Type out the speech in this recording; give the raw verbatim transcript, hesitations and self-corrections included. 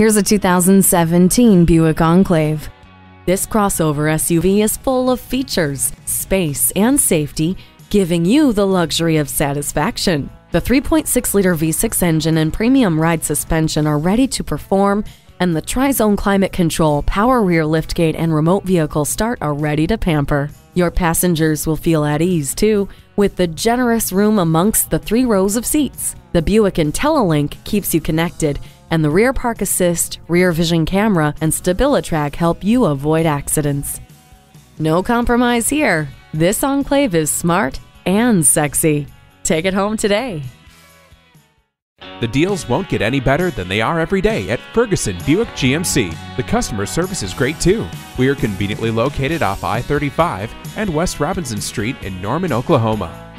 Here's a two thousand seventeen Buick Enclave. This crossover S U V is full of features, space, and safety, giving you the luxury of satisfaction. The three point six liter V six engine and premium ride suspension are ready to perform, and the tri-zone climate control, power rear liftgate, and remote vehicle start are ready to pamper. Your passengers will feel at ease, too, with the generous room amongst the three rows of seats. The Buick IntelliLink keeps you connected, and the Rear Park Assist, Rear Vision Camera, and Stabilitrak help you avoid accidents. No compromise here. This Enclave is smart and sexy. Take it home today. The deals won't get any better than they are every day at Ferguson Buick G M C. The customer service is great too. We are conveniently located off I thirty-five and West Robinson Street in Norman, Oklahoma.